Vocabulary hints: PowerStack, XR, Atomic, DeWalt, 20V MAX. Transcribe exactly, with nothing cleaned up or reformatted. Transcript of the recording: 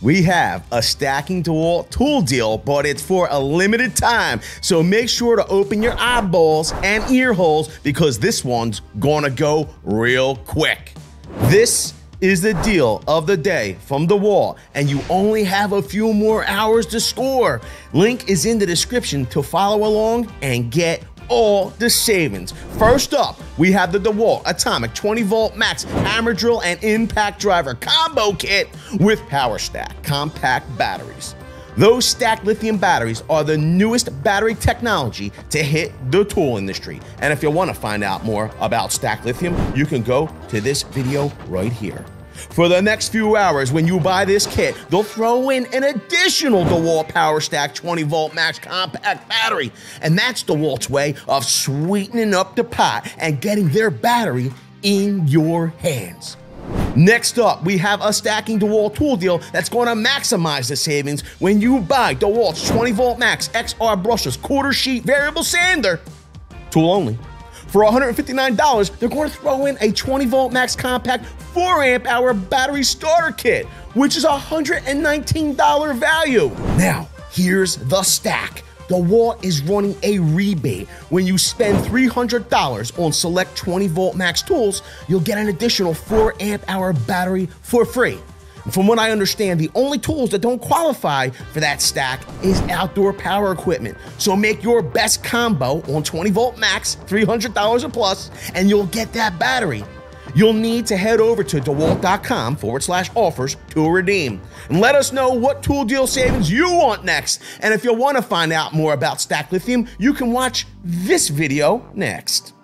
We have a stacking DeWalt tool deal, but it's for a limited time. So make sure to open your eyeballs and ear holes because this one's gonna go real quick. This is the deal of the day from DeWalt, and you only have a few more hours to score. Link is in the description to follow along and get all the savings. First up, we have the DeWalt Atomic twenty volt Max Hammer Drill and Impact Driver Combo Kit with PowerStack compact batteries. Those stacked lithium batteries are the newest battery technology to hit the tool industry. And if you want to find out more about stacked lithium, you can go to this video right here. For the next few hours, when you buy this kit, they'll throw in an additional DeWalt PowerStack twenty volt Max Compact Battery. And that's DeWalt's way of sweetening up the pot and getting their battery in your hands. Next up, we have a stacking DeWalt tool deal that's going to maximize the savings when you buy DeWalt's twenty volt Max X R Brushless Quarter Sheet Variable Sander, tool only. For one hundred fifty-nine dollars, they're going to throw in a twenty volt Max Compact four amp hour Battery Starter Kit, which is a one hundred nineteen dollar value. Now, here's the stack. DeWalt is running a rebate. When you spend three hundred dollars on select twenty volt Max tools, you'll get an additional four amp hour battery for free. And from what I understand, the only tools that don't qualify for that stack is outdoor power equipment. So make your best combo on twenty volt Max, three hundred dollars or plus, and you'll get that battery. You'll need to head over to DeWalt.com forward slash offers to redeem. And let us know what tool deal savings you want next. And if you want to find out more about Stack Lithium, you can watch this video next.